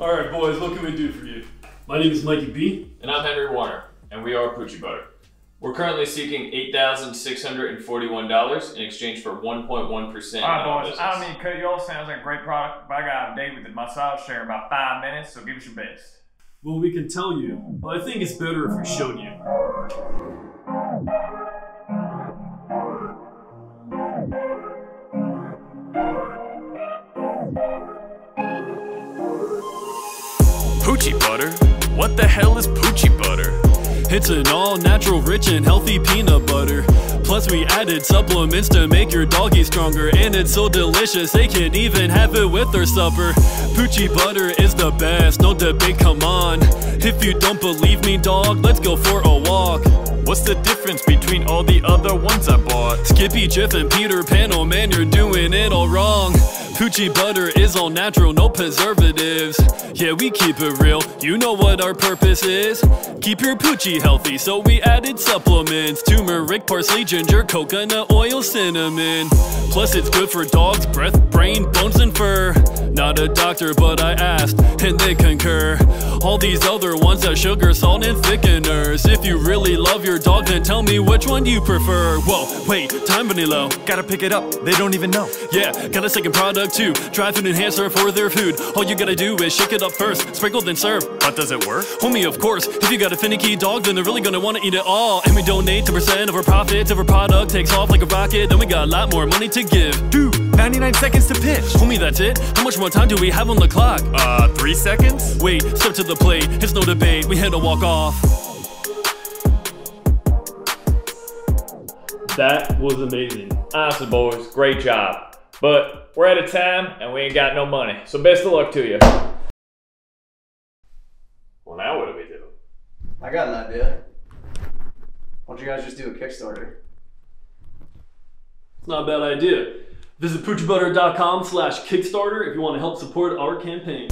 All right, boys, look who we do for you. My name is Mikey B. And I'm Henry Warner, and we are Poochie Butter. We're currently seeking $8,641 in exchange for 1.1%. All right, boys, I don't mean to cut you off. Sounds like a great product, but I got a date with my side share in about 5 minutes, so give us your best. Well, we can tell you, but I think it's better if we showed you. Poochie Butter? What the hell is Poochie Butter? It's an all-natural, rich and healthy peanut butter. Plus we added supplements to make your doggy stronger. And it's so delicious, they can even have it with their supper. Poochie Butter is the best, no debate, come on. If you don't believe me, dog, let's go for a walk. What's the difference between all the other ones I bought? Skippy, Jif, and Peter Pan, oh man, you're doing it all wrong. Poochie Butter is all natural, no preservatives. Yeah, we keep it real, you know what our purpose is. Keep your Poochie healthy, so we added supplements. Turmeric, parsley, ginger, coconut oil, cinnamon. Plus it's good for dogs, breath, brain, bones, and fur. Not a doctor, but I asked, and they concur. All these other ones are sugar, salt, and thickeners. If you really love your dog, then tell me which one you prefer. Whoa, wait, time Vanillo. Gotta pick it up, they don't even know. Yeah, got a second product too. Try Food Enhancer for their food. All you gotta do is shake it up first, sprinkle then serve. But does it work? Homie, of course. If you got a finicky dog, then they're really gonna wanna eat it all. And we donate 10% of our profits. If our product takes off like a rocket, then we got a lot more money to give. Dude, 99 seconds to pitch. Homie, that's it? How much more time do we have on the clock? 3 seconds? Wait, step to the plate. It's no debate. We had to walk off. That was amazing. Awesome, boys. Great job. But we're out of time and we ain't got no money. So best of luck to you. Well, now what do we do? I got an idea. Why don't you guys just do a Kickstarter? It's not a bad idea. Visit poochiebutter.com/Kickstarter if you want to help support our campaign.